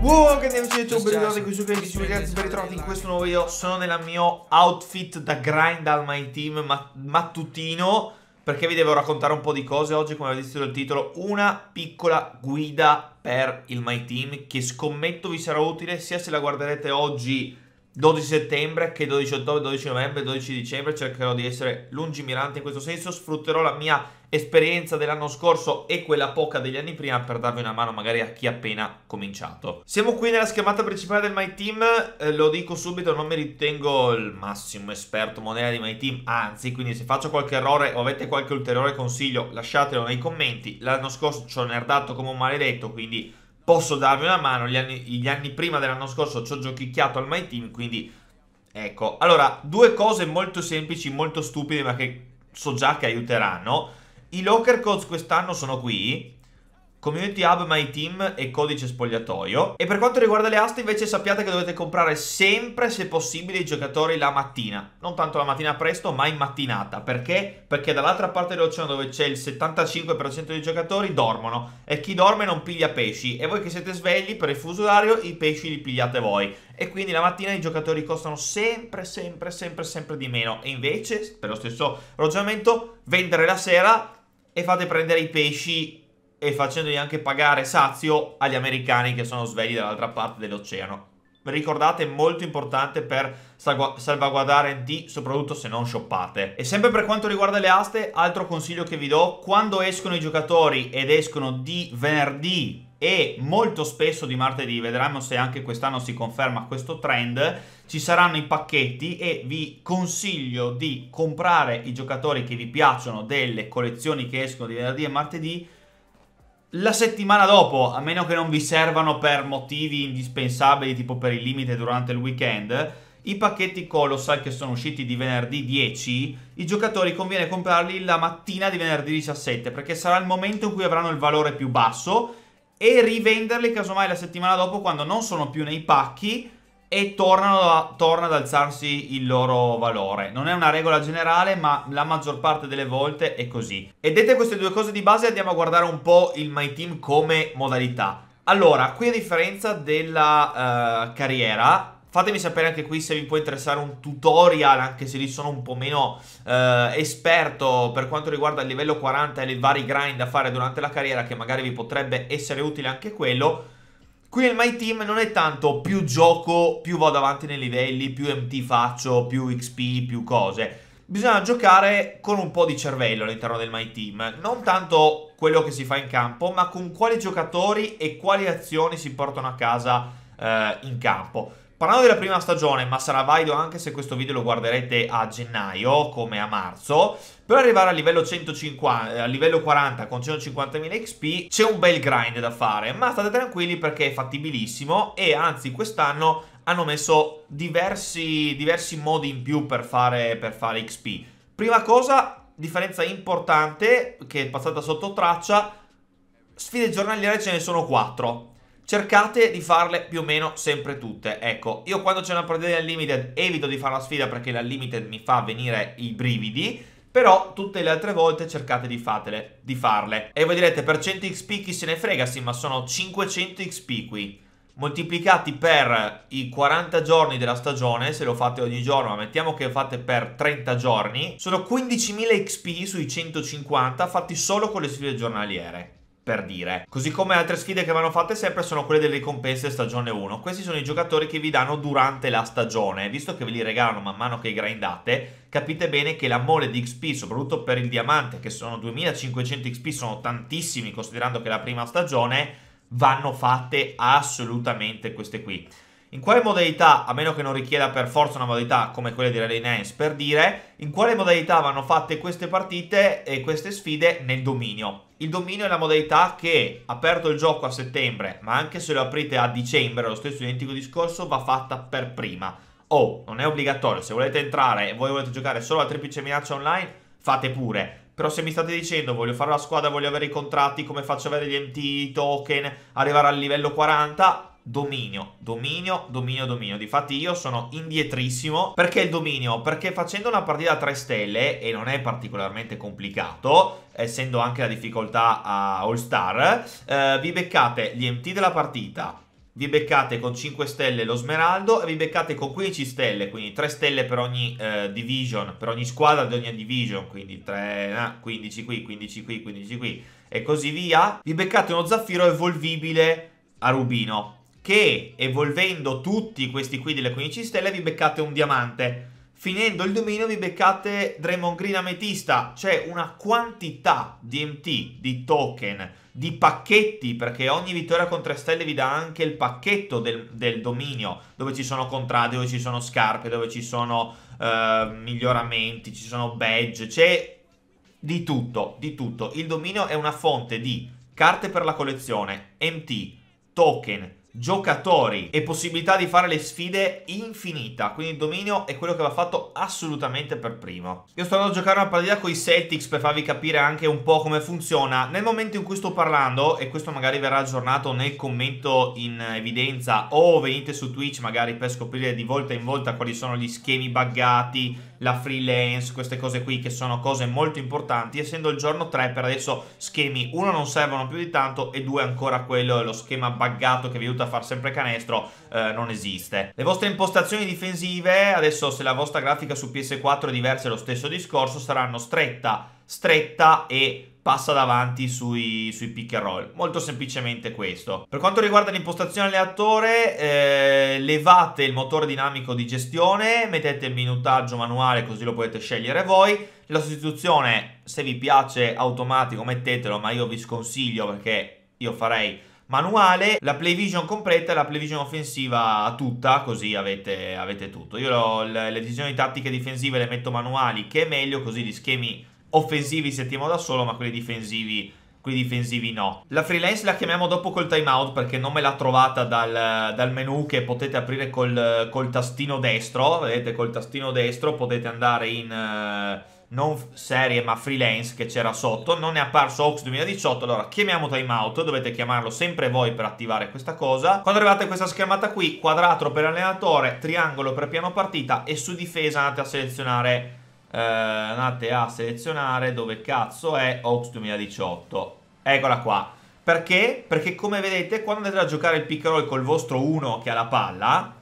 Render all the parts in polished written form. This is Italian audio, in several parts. Wow, che andiamo a YouTube, benvenuti qui su Kelly Ubre, ben ritrovati in questo nuovo video. Sono nella mia outfit da grind al MyTeam mattutino, perché vi devo raccontare un po' di cose oggi, come avete visto il titolo. Una piccola guida per il MyTeam che scommetto vi sarà utile sia se la guarderete oggi 12 settembre che 12 ottobre, 12 novembre, 12 dicembre. Cercherò di essere lungimirante in questo senso, sfrutterò la mia esperienza dell'anno scorso e quella poca degli anni prima per darvi una mano magari a chi ha appena cominciato. Siamo qui nella schermata principale del MyTeam, lo dico subito, non mi ritengo il massimo esperto moneta di MyTeam, anzi, quindi se faccio qualche errore o avete qualche ulteriore consiglio lasciatelo nei commenti. L'anno scorso ci ho nerdato come un maledetto, quindi posso darvi una mano. Gli anni prima dell'anno scorso ci ho giochicchiato al MyTeam, quindi ecco. Allora, due cose molto semplici, molto stupide, ma che so già che aiuteranno. I locker codes quest'anno sono qui: Community Hub, MyTeam e codice spogliatoio. E per quanto riguarda le aste invece sappiate che dovete comprare sempre, se possibile, i giocatori la mattina. Non tanto la mattina presto, ma in mattinata. Perché? Perché dall'altra parte dell'oceano, dove c'è il 75% dei giocatori, dormono. E chi dorme non piglia pesci. E voi che siete svegli, per il fuso orario, i pesci li pigliate voi. E quindi la mattina i giocatori costano sempre di meno. E invece, per lo stesso ragionamento, vendere la sera e fate prendere i pesci, e facendogli anche pagare sazio agli americani che sono svegli dall'altra parte dell'oceano. Ricordate, è molto importante per salvaguardare NT, soprattutto se non shoppate. E sempre per quanto riguarda le aste, altro consiglio che vi do: quando escono i giocatori, ed escono di venerdì e molto spesso di martedì, vedremo se anche quest'anno si conferma questo trend, ci saranno i pacchetti, e vi consiglio di comprare i giocatori che vi piacciono delle collezioni che escono di venerdì e martedì la settimana dopo, a meno che non vi servano per motivi indispensabili, tipo per il limite durante il weekend. I pacchetti Colossal che sono usciti di venerdì 10, i giocatori conviene comprarli la mattina di venerdì 17, perché sarà il momento in cui avranno il valore più basso, e rivenderli casomai la settimana dopo, quando non sono più nei pacchi e torna ad alzarsi il loro valore. Non è una regola generale, ma la maggior parte delle volte è così. E dette queste due cose di base, andiamo a guardare un po' il MyTeam come modalità. Allora, qui a differenza della carriera, fatemi sapere anche qui se vi può interessare un tutorial, anche se lì sono un po' meno esperto per quanto riguarda il livello 40 e le vari grind da fare durante la carriera, che magari vi potrebbe essere utile anche quello. Qui nel MyTeam non è tanto più gioco, più vado avanti nei livelli, più MT faccio, più XP, più cose. Bisogna giocare con un po' di cervello all'interno del MyTeam. Non tanto quello che si fa in campo, ma con quali giocatori e quali azioni si portano a casa in campo. Parlando della prima stagione, ma sarà valido anche se questo video lo guarderete a gennaio come a marzo, per arrivare a livello 150, a livello 40 con 150.000 XP c'è un bel grind da fare, ma state tranquilli perché è fattibilissimo, e anzi quest'anno hanno messo diversi modi in più per fare XP. Prima cosa, differenza importante che è passata sotto traccia: sfide giornaliere ce ne sono 4. Cercate di farle più o meno sempre tutte. Ecco, io quando c'è una partita del Limited evito di fare la sfida perché la Limited mi fa venire i brividi, però tutte le altre volte cercate di farle. E voi direte, per 100 XP chi se ne frega? Sì, ma sono 500 XP qui, moltiplicati per i 40 giorni della stagione, se lo fate ogni giorno, ma mettiamo che lo fate per 30 giorni, sono 15.000 XP sui 150 fatti solo con le sfide giornaliere, per dire. Così come altre sfide che vanno fatte sempre sono quelle delle ricompense stagione 1. Questi sono i giocatori che vi danno durante la stagione. Visto che ve li regalano man mano che grindate, capite bene che la mole di XP, soprattutto per il diamante, che sono 2500 XP, sono tantissimi, considerando che è la prima stagione, vanno fatte assolutamente queste qui. In quale modalità, a meno che non richieda per forza una modalità come quella di Rally Nance, per dire, in quale modalità vanno fatte queste partite e queste sfide? Nel Dominio. Il Dominio è la modalità che, aperto il gioco a settembre, ma anche se lo aprite a dicembre, lo stesso identico discorso, va fatta per prima. Oh, non è obbligatorio, se volete entrare e voi volete giocare solo a triplice minaccia online, fate pure. Però se mi state dicendo voglio fare la squadra, voglio avere i contratti, come faccio a avere gli MT, i token, arrivare al livello 40... Dominio. Difatti io sono indietrissimo. Perché il dominio? Perché facendo una partita a 3 stelle, e non è particolarmente complicato, essendo anche la difficoltà a All Star, vi beccate gli MT della partita, vi beccate con 5 stelle lo smeraldo e vi beccate con 15 stelle, quindi 3 stelle per ogni division, per ogni squadra di ogni division, quindi 15 qui, 15 qui, 15 qui e così via. Vi beccate uno zaffiro evolvibile a rubino, che evolvendo tutti questi qui delle 15 stelle vi beccate un diamante. Finendo il dominio vi beccate Draymond Green ametista. C'è una quantità di MT, di token, di pacchetti, perché ogni vittoria con 3 stelle vi dà anche il pacchetto del dominio, dove ci sono contratti, dove ci sono scarpe, dove ci sono miglioramenti, ci sono badge, c'è di tutto, di tutto. Il dominio è una fonte di carte per la collezione, MT, token, giocatori e possibilità di fare le sfide infinita. Quindi il dominio è quello che va fatto assolutamente per primo. Io sto andando a giocare una partita con i Celtics per farvi capire anche un po' come funziona. Nel momento in cui sto parlando, e questo magari verrà aggiornato nel commento in evidenza, o venite su Twitch magari per scoprire di volta in volta quali sono gli schemi buggati, la freelance, queste cose qui che sono cose molto importanti. Essendo il giorno 3 per adesso, schemi 1 non servono più di tanto e 2 ancora quello, lo schema buggato che vi aiuta a far sempre canestro, non esiste. Le vostre impostazioni difensive, adesso se la vostra grafica su PS4 è diversa è lo stesso discorso, saranno stretta, stretta e passa davanti sui pick and roll, molto semplicemente questo. Per quanto riguarda l'impostazione allenatore, levate il motore dinamico di gestione, mettete il minutaggio manuale così lo potete scegliere voi. La sostituzione, se vi piace automatico mettetelo, ma io vi sconsiglio perché io farei manuale. La play vision completa e la play vision offensiva tutta, così avete tutto. Io le decisioni tattiche difensive le metto manuali, che è meglio, così gli schemi offensivi settiamo da solo, ma quelli difensivi no. La freelance la chiamiamo dopo col timeout, perché non me l'ha trovata dal menu che potete aprire col tastino destro. Vedete, col tastino destro potete andare in... non serie ma freelance, che c'era sotto, non è apparso Ox 2018, allora chiamiamo timeout, dovete chiamarlo sempre voi per attivare questa cosa. Quando arrivate a questa schermata qui, quadrato per allenatore, triangolo per piano partita, e su difesa andate a selezionare dove cazzo è Ox 2018, eccola qua. Perché? Perché come vedete quando andate a giocare il pick and roll col vostro 1 che ha la palla,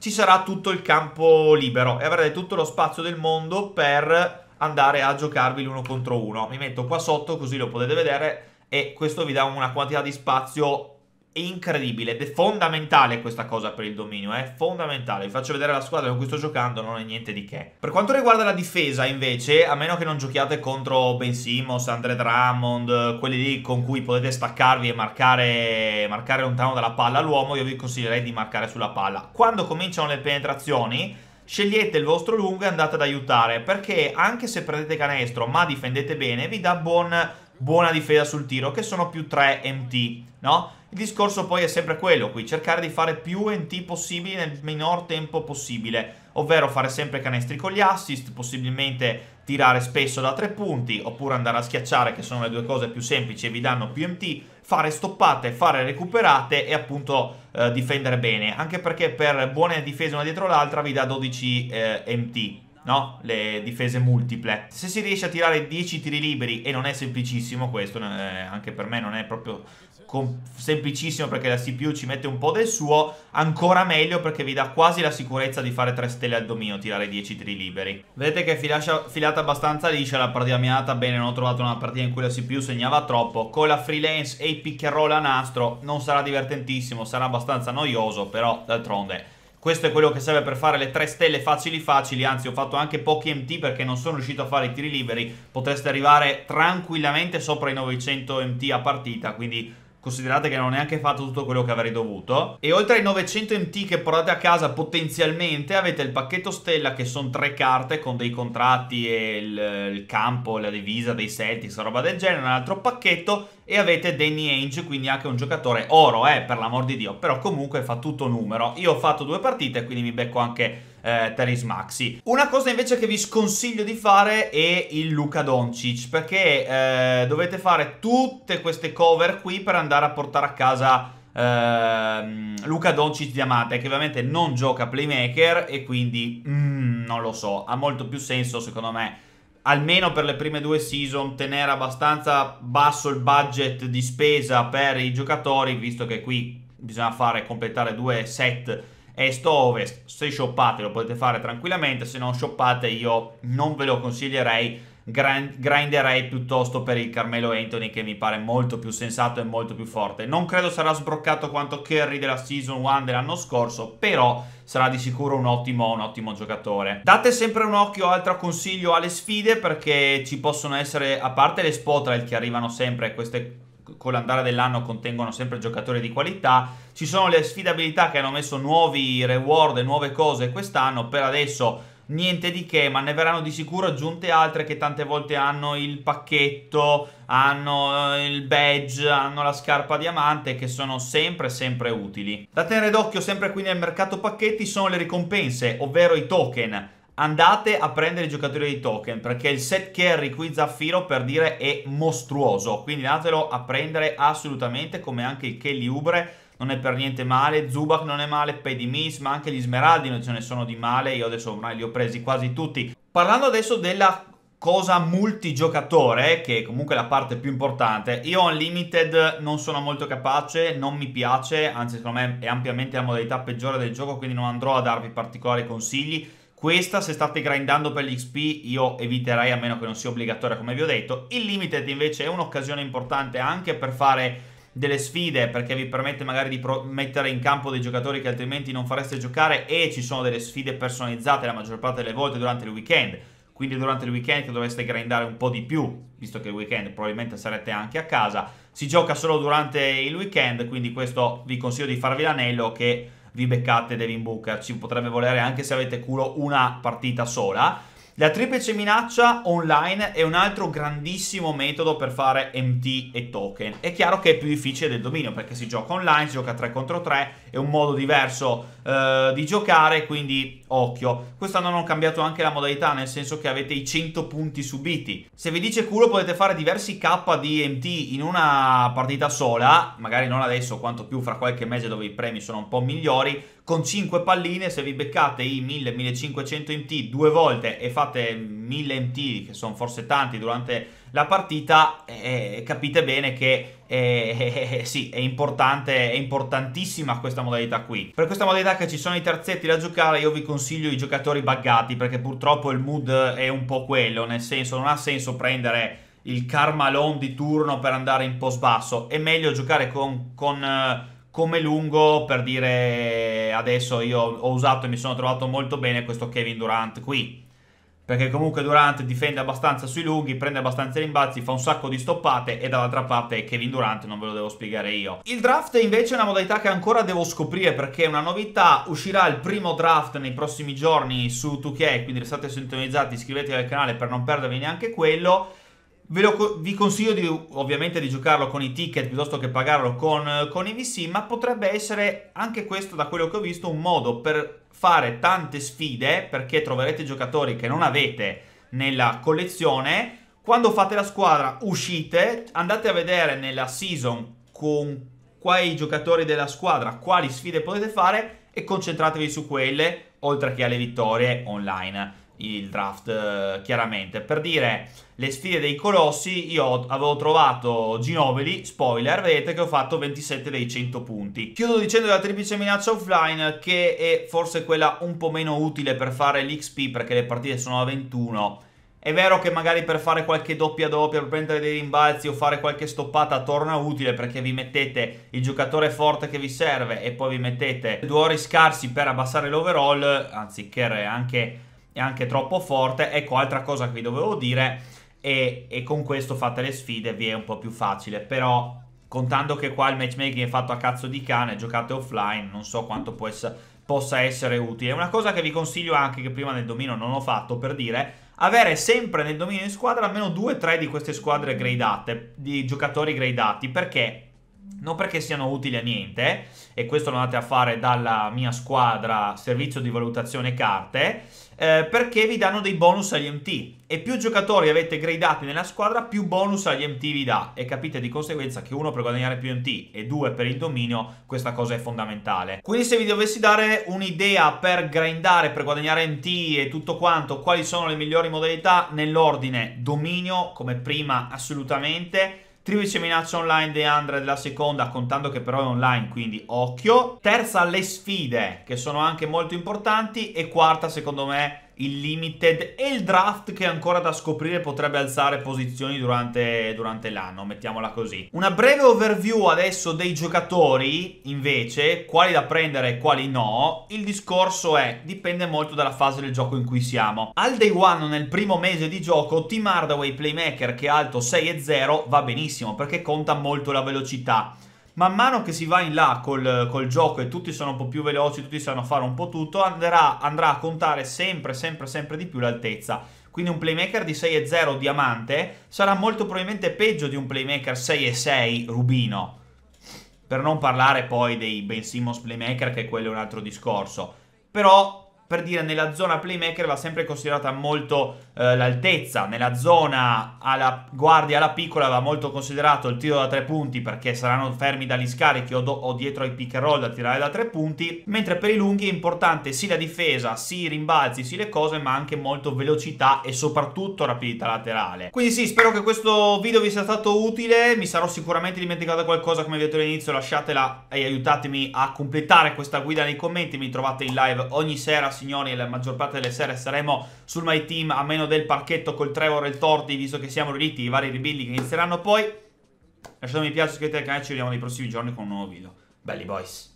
ci sarà tutto il campo libero e avrete tutto lo spazio del mondo per andare a giocarvi l'uno contro uno. Mi metto qua sotto così lo potete vedere, e questo vi dà una quantità di spazio incredibile ed è fondamentale questa cosa per il dominio, è fondamentale. Vi faccio vedere la squadra con cui sto giocando, non è niente di che. Per quanto riguarda la difesa invece, a meno che non giochiate contro Ben Simmons, Andre Drummond, quelli lì con cui potete staccarvi e marcare lontano dalla palla l'uomo, io vi consiglierei di marcare sulla palla. Quando cominciano le penetrazioni scegliete il vostro lungo e andate ad aiutare, perché anche se prendete canestro ma difendete bene vi dà buona difesa sul tiro, che sono più 3 MT, no? Il discorso poi è sempre quello qui, cercare di fare più NT possibili nel minor tempo possibile, ovvero fare sempre canestri con gli assist, possibilmente tirare spesso da 3 punti, oppure andare a schiacciare, che sono le due cose più semplici e vi danno più NT, fare stoppate, fare recuperate e appunto difendere bene, anche perché per buone difese una dietro l'altra vi dà 12 NT. No? Le difese multiple. Se si riesce a tirare 10 tiri liberi, e non è semplicissimo questo, anche per me non è proprio semplicissimo perché la CPU ci mette un po' del suo, ancora meglio perché vi dà quasi la sicurezza di fare 3 stelle al dominio, tirare 10 tiri liberi. Vedete che è filata abbastanza liscia la partita mia, bene, non ho trovato una partita in cui la CPU segnava troppo. Con la freelance e il pick and roll a nastro non sarà divertentissimo, sarà abbastanza noioso, però d'altronde questo è quello che serve per fare le 3 stelle facili facili. Anzi, ho fatto anche pochi MT perché non sono riuscito a fare i tiri liberi. Potreste arrivare tranquillamente sopra i 900 MT a partita, quindi considerate che non ho neanche fatto tutto quello che avrei dovuto. E oltre ai 900 MT che portate a casa potenzialmente, avete il pacchetto stella, che sono 3 carte con dei contratti e il campo, la divisa dei Celtics, roba del genere, un altro pacchetto, e avete Danny Ainge, quindi anche un giocatore oro, per l'amor di Dio, però comunque fa tutto numero. Io ho fatto 2 partite, quindi mi becco anche Terry Maxi. Una cosa invece che vi sconsiglio di fare è il Luca Doncic, perché dovete fare tutte queste cover qui per andare a portare a casa Luca Doncic Diamante, che ovviamente non gioca playmaker e quindi non lo so, ha molto più senso secondo me, almeno per le prime due season, tenere abbastanza basso il budget di spesa per i giocatori, visto che qui bisogna fare, completare due set est-ovest. Se shoppate lo potete fare tranquillamente, se non shoppate io non ve lo consiglierei, grinderei piuttosto per il Carmelo Anthony, che mi pare molto più sensato e molto più forte. Non credo sarà sbroccato quanto Curry della Season 1 dell'anno scorso, però sarà di sicuro un ottimo giocatore. Date sempre un occhio, altro consiglio, alle sfide, perché ci possono essere, a parte le Spotlight che arrivano sempre, queste con l'andare dell'anno contengono sempre giocatori di qualità, ci sono le sfidabilità che hanno messo nuovi reward e nuove cose quest'anno. Per adesso niente di che, ma ne verranno di sicuro aggiunte altre che tante volte hanno il pacchetto, hanno il badge, hanno la scarpa diamante, che sono sempre utili. Da tenere d'occhio sempre qui nel mercato pacchetti sono le ricompense, ovvero i token. Andate a prendere i giocatori dei token, perché il set carry qui zaffiro, per dire, è mostruoso, quindi andatelo a prendere assolutamente, come anche il Kelly Ubre non è per niente male, Zubak non è male, Pedi Miss, ma anche gli smeraldi non ce ne sono di male, io adesso ormai li ho presi quasi tutti. Parlando adesso della cosa multigiocatore, che è comunque la parte più importante, io Limited non sono molto capace, non mi piace, anzi secondo me è ampiamente la modalità peggiore del gioco, quindi non andrò a darvi particolari consigli. Questa, se state grindando per gli XP, io eviterei, a meno che non sia obbligatoria come vi ho detto. Il Limited invece è un'occasione importante anche per fare delle sfide, perché vi permette magari di mettere in campo dei giocatori che altrimenti non fareste giocare, e ci sono delle sfide personalizzate la maggior parte delle volte durante il weekend, quindi durante il weekend che dovreste grindare un po' di più, visto che il weekend probabilmente sarete anche a casa, si gioca solo durante il weekend, quindi questo vi consiglio di farvi l'anello, che vi beccate Devin Booker, ci potrebbe volere anche se avete culo una partita sola. La triplice minaccia online è un altro grandissimo metodo per fare MT e token. È chiaro che è più difficile del dominio, perché si gioca online, si gioca 3 contro 3, è un modo diverso di giocare, quindi occhio. Quest'anno hanno cambiato anche la modalità, nel senso che avete i 100 punti subiti. Se vi dice culo potete fare diversi K di MT in una partita sola, magari non adesso, quanto più fra qualche mese dove i premi sono un po' migliori, con 5 palline, se vi beccate i 1000-1500 MT due volte e fate 1000 MT, che sono forse tanti, durante la partita, capite bene che sì, è importante, è importantissima questa modalità qui. Per questa modalità che ci sono i terzetti da giocare, io vi consiglio i giocatori buggati, perché purtroppo il mood è un po' quello, nel senso non ha senso prendere il Carmalone di turno per andare in post basso, è meglio giocare come lungo, per dire, adesso io ho usato e mi sono trovato molto bene questo Kevin Durant qui, perché comunque Durant difende abbastanza sui lunghi, prende abbastanza rimbalzi, fa un sacco di stoppate, e dall'altra parte Kevin Durant non ve lo devo spiegare io. Il draft invece è una modalità che ancora devo scoprire, perché è una novità, uscirà il primo draft nei prossimi giorni su 2K, quindi restate sintonizzati, iscrivetevi al canale per non perdervi neanche quello. Vi consiglio ovviamente di giocarlo con i ticket piuttosto che pagarlo con i VC, ma potrebbe essere anche questo, da quello che ho visto, un modo per fare tante sfide, perché troverete giocatori che non avete nella collezione. Quando fate la squadra uscite, andate a vedere nella season con quali giocatori della squadra quali sfide potete fare e concentratevi su quelle, oltre che alle vittorie online. Il draft, chiaramente, per dire, le sfide dei colossi, io avevo trovato Ginobili, spoiler, vedete che ho fatto 27 dei 100 punti. Chiudo dicendo la triplice minaccia offline, che è forse quella un po' meno utile per fare l'XP, perché le partite sono a 21. È vero che magari per fare qualche doppia-doppia, per prendere dei rimbalzi o fare qualche stoppata torna utile, perché vi mettete il giocatore forte che vi serve e poi vi mettete due ore scarsi per abbassare l'overall, anzi che è anche troppo forte. Ecco, altra cosa che vi dovevo dire, e con questo fate le sfide, vi è un po' più facile, però contando che qua il matchmaking è fatto a cazzo di cane, giocate offline, non so quanto possa essere utile. Una cosa che vi consiglio anche, che prima nel dominio non ho fatto, per dire, avere sempre nel dominio in squadra almeno 2-3 di queste squadre gradate, di giocatori gradati, perché non perché siano utili a niente, e questo lo andate a fare dalla mia squadra servizio di valutazione carte, perché vi danno dei bonus agli MT, e più giocatori avete gradati nella squadra più bonus agli MT vi dà, e capite di conseguenza che uno per guadagnare più MT e due per il dominio, questa cosa è fondamentale. Quindi se vi dovessi dare un'idea per grindare, per guadagnare MT e tutto quanto, quali sono le migliori modalità, nell'ordine: dominio come prima assolutamente, triplice minaccia online di Andre della seconda, contando che però è online, quindi occhio. Terza, le sfide, che sono anche molto importanti. E quarta, secondo me, il limited e il draft, che è ancora da scoprire, potrebbe alzare posizioni durante l'anno, mettiamola così. Una breve overview adesso dei giocatori, invece, quali da prendere e quali no. Il discorso è, dipende molto dalla fase del gioco in cui siamo. Al day one, nel primo mese di gioco, Team Hardaway Playmaker, che è alto 6,0, va benissimo, perché conta molto la velocità. Man mano che si va in là col gioco e tutti sono un po' più veloci, tutti sanno fare un po' tutto, andrà a contare sempre di più l'altezza. Quindi un playmaker di 6,0 diamante sarà molto probabilmente peggio di un playmaker 6,6 rubino, per non parlare poi dei Ben Simmons playmaker, che quello è un altro discorso. Però, per dire, nella zona playmaker va sempre considerata molto l'altezza, nella zona alla guardia, alla piccola, va molto considerato il tiro da 3 punti, perché saranno fermi dagli scarichi o dietro ai pick and roll da tirare da 3 punti, mentre per i lunghi è importante sì la difesa, sì i rimbalzi, sì le cose, ma anche molto velocità e soprattutto rapidità laterale. Quindi sì, spero che questo video vi sia stato utile, mi sarò sicuramente dimenticato qualcosa, come vi ho detto all'inizio lasciatela e aiutatemi a completare questa guida nei commenti. Mi trovate in live ogni sera, signori, e la maggior parte delle sere saremo sul MyTeam, a meno del parchetto col Trevor e il Tordi, visto che siamo riuniti, i vari ribilli che inizieranno poi. Lasciate un mi piace, iscrivetevi al canale, ci vediamo nei prossimi giorni con un nuovo video. Belli boys!